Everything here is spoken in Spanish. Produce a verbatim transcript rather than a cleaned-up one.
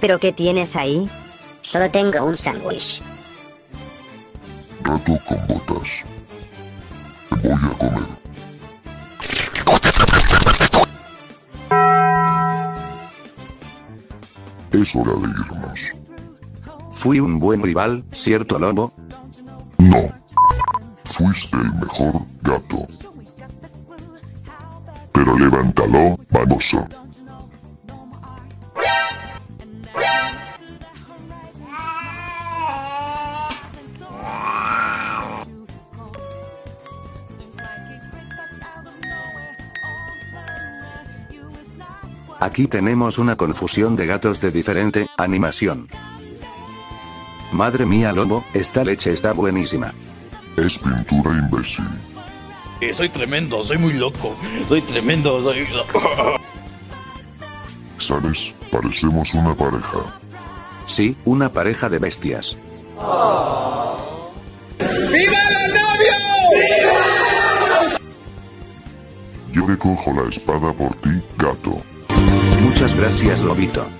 ¿Pero qué tienes ahí? Solo tengo un sándwich. Gato con botas. Te voy a comer. Es hora de irnos. ¿Fui un buen rival, cierto, Lobo? No. Fuiste el mejor, gato. Pero levántalo, baboso. Aquí tenemos una confusión de gatos de diferente animación. Madre mía, Lobo, esta leche está buenísima. Es pintura, imbécil. Eh, soy tremendo, soy muy loco. Soy tremendo, soy loco. ¿Sabes? Parecemos una pareja. Sí, una pareja de bestias. Oh. ¡Viva los novios! ¡Viva! Yo recojo la espada por ti, gato. Muchas gracias, Lobito.